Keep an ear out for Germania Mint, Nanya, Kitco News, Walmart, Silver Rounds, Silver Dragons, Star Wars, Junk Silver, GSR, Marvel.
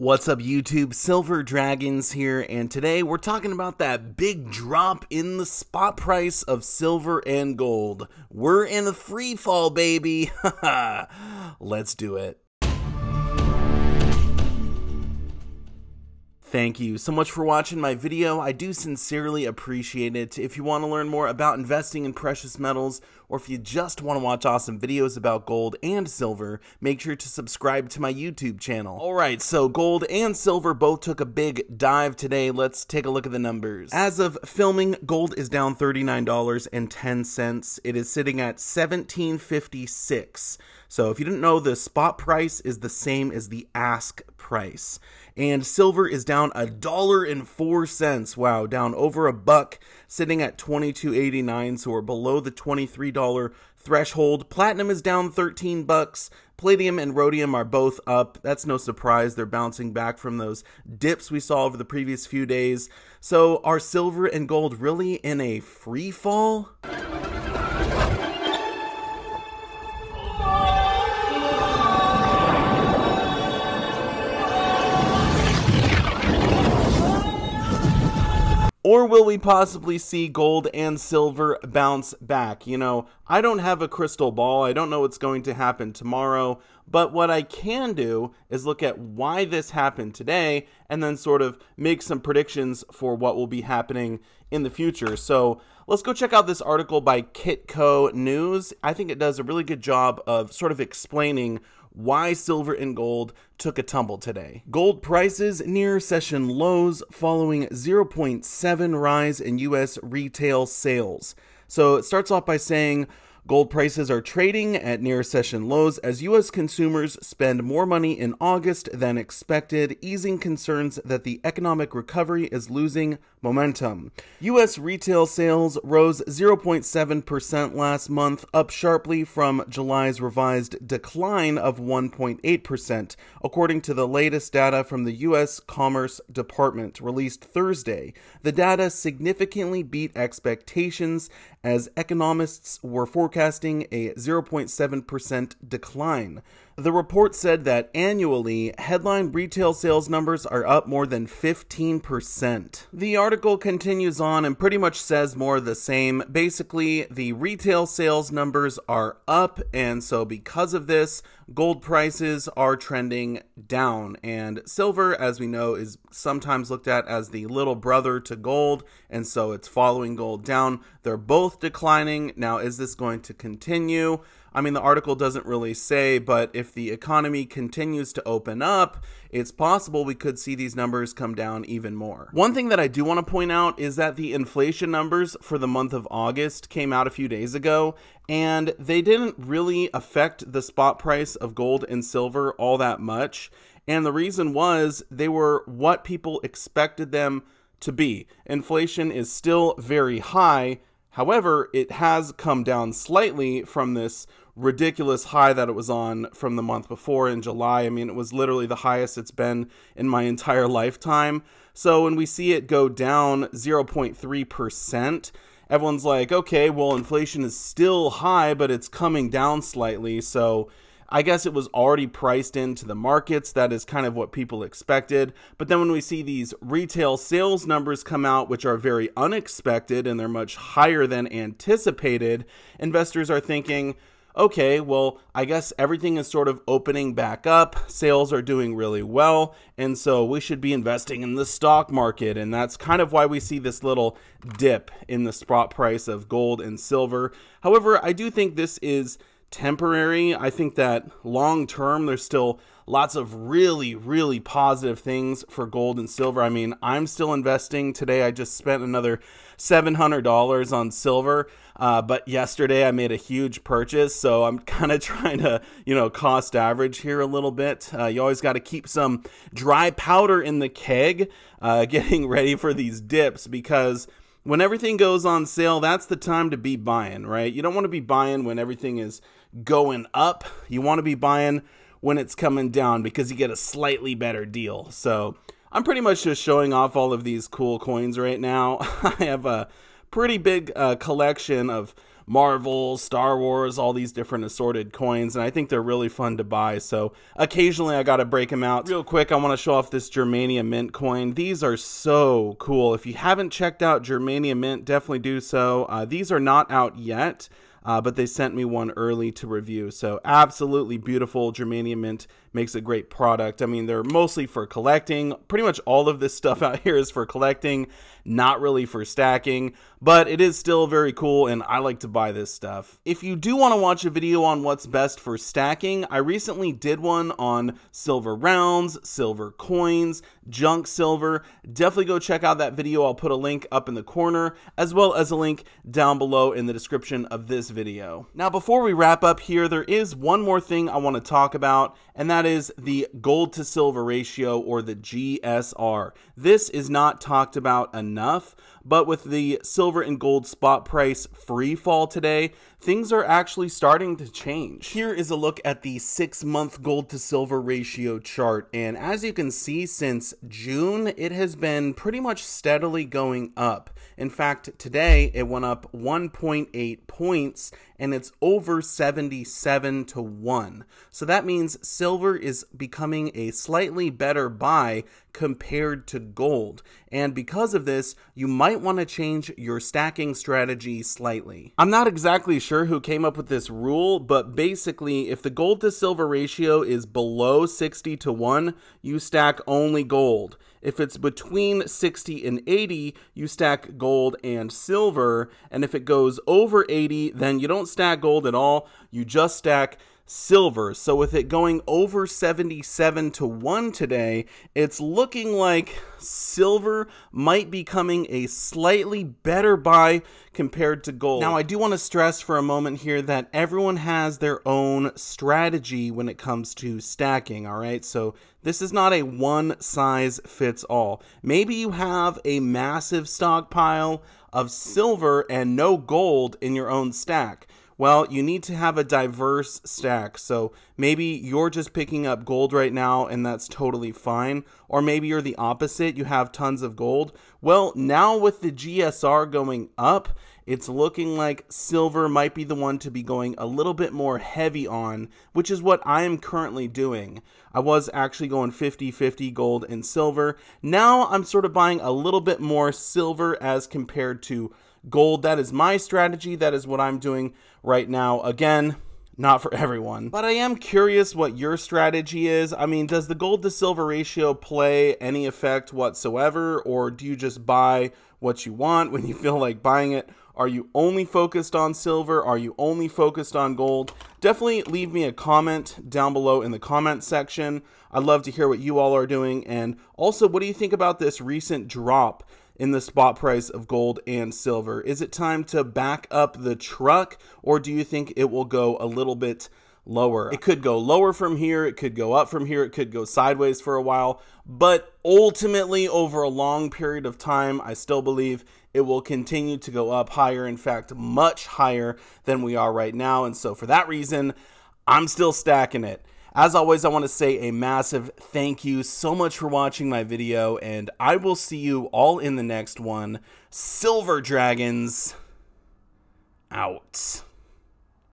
What's up YouTube, Silver Dragons here, and today we're talking about that big drop in the spot price of silver and gold. We're in a free fall, baby. Let's do it. Thank you so much for watching my video. I do sincerely appreciate it. If you want to learn more about investing in precious metals, or if you just want to watch awesome videos about gold and silver, make sure to subscribe to my YouTube channel. Alright, so gold and silver both took a big dive today. Let's take a look at the numbers. As of filming, gold is down $39.10. It is sitting at $17.56. So if you didn't know, the spot price is the same as the ask price. And silver is down $1.04. Wow, down over a buck, sitting at $22.89, so we're below the $23 threshold. Platinum is down 13 bucks. Palladium and rhodium are both up. That's no surprise. They're bouncing back from those dips we saw over the previous few days. So are silver and gold really in a free fall? Or will we possibly see gold and silver bounce back? You know, I don't have a crystal ball. I don't know what's going to happen tomorrow. But what I can do is look at why this happened today and then sort of make some predictions for what will be happening in the future. So let's go check out this article by Kitco News. I think it does a really good job of sort of explaining why silver and gold took a tumble today. Gold prices near session lows following 0.7% rise in U.S. retail sales. So it starts off by saying gold prices are trading at near session lows as U.S. consumers spend more money in August than expected, easing concerns that the economic recovery is losing momentum. U.S. retail sales rose 0.7% last month, up sharply from July's revised decline of 1.8%, according to the latest data from the U.S. Commerce Department released Thursday. The data significantly beat expectations as economists were forecasting a 0.7% decline. The report said that annually, headline retail sales numbers are up more than 15%. The article continues on and pretty much says more of the same. Basically, the retail sales numbers are up, and so because of this, gold prices are trending down. And silver, as we know, is sometimes looked at as the little brother to gold, and so it's following gold down. They're both declining. Now, is this going to continue? I mean, the article doesn't really say, but if the economy continues to open up, it's possible we could see these numbers come down even more. One thing that I do want to point out is that the inflation numbers for the month of August came out a few days ago, and they didn't really affect the spot price of gold and silver all that much. And the reason was they were what people expected them to be. Inflation is still very high. However, it has come down slightly from this ridiculous high that it was on from the month before in July. I mean, it was literally the highest it's been in my entire lifetime. So when we see it go down 0.3%, everyone's like, okay, well, inflation is still high, but it's coming down slightly. So I guess it was already priced into the markets. That is kind of what people expected. But then when we see these retail sales numbers come out, which are very unexpected and they're much higher than anticipated, investors are thinking, okay, well, I guess everything is sort of opening back up. Sales are doing really well. And so we should be investing in the stock market. And that's kind of why we see this little dip in the spot price of gold and silver. However, I do think this is temporary. I think that long term, there's still lots of really, really positive things for gold and silver. I mean, I'm still investing today. I just spent another $700 on silver, but yesterday I made a huge purchase. So I'm kind of trying to, you know, cost average here a little bit. You always got to keep some dry powder in the keg, getting ready for these dips, because when everything goes on sale, that's the time to be buying, right? You don't want to be buying when everything is going up. You want to be buying when it's coming down because you get a slightly better deal. So I'm pretty much just showing off all of these cool coins right now. I have a pretty big collection of Marvel, Star Wars, all these different assorted coins, and I think they're really fun to buy, so occasionally I gotta break them out. Real quick, I want to show off this Germania Mint coin. These are so cool. If you haven't checked out Germania Mint, definitely do so. These are not out yet, but they sent me one early to review. So absolutely beautiful. Germania Mint makes a great product. I mean, they're mostly for collecting. Pretty much all of this stuff out here is for collecting, not really for stacking, but it is still very cool and I like to buy this stuff. If you do want to watch a video on what's best for stacking, I recently did one on silver rounds, silver coins, junk silver. Definitely go check out that video. I'll put a link up in the corner as well as a link down below in the description of this video. Now, before we wrap up here, there is one more thing I want to talk about, and that is the gold to silver ratio, or the GSR. This is not talked about enough, but with the silver and gold spot price free fall today, things are actually starting to change. Here is a look at the 6-month gold to silver ratio chart, and as you can see, since June, it has been pretty much steadily going up. In fact, today it went up 1.8 points, and it's over 77 to 1. So that means silver is becoming a slightly better buy compared to gold, and because of this, you might want to change your stacking strategy slightly. I'm not exactly sure who came up with this rule, but basically, if the gold to silver ratio is below 60 to 1, you stack only gold. If it's between 60 and 80, you stack gold and silver, and if it goes over 80, then you don't stack gold at all, you just stack silver. So with it going over 77 to 1 today, it's looking like silver might be becoming a slightly better buy compared to gold. Now, I do want to stress for a moment here that everyone has their own strategy when it comes to stacking, all right? So this is not a one-size-fits-all. Maybe you have a massive stockpile of silver and no gold in your own stack. Well, you need to have a diverse stack, so maybe you're just picking up gold right now and that's totally fine, or maybe you're the opposite, you have tons of gold. Well, now with the GSR going up, it's looking like silver might be the one to be going a little bit more heavy on, which is what I am currently doing. I was actually going 50-50 gold and silver. Now I'm sort of buying a little bit more silver as compared to gold. That is my strategy. That is what I'm doing right now. Again, not for everyone, but I am curious what your strategy is. I mean, does the gold to silver ratio play any effect whatsoever, or do you just buy what you want when you feel like buying it? Are you only focused on silver? Are you only focused on gold? Definitely leave me a comment down below in the comment section. I'd love to hear what you all are doing, and also, what do you think about this recent drop in the spot price of gold and silver? Is it time to back up the truck, or do you think it will go a little bit lower? It could go lower from here, it could go up from here, it could go sideways for a while, but ultimately, over a long period of time, I still believe it will continue to go up higher, in fact, much higher than we are right now, and so for that reason, I'm still stacking it. As always, I want to say a massive thank you so much for watching my video, and I will see you all in the next one. Silver Dragons, out.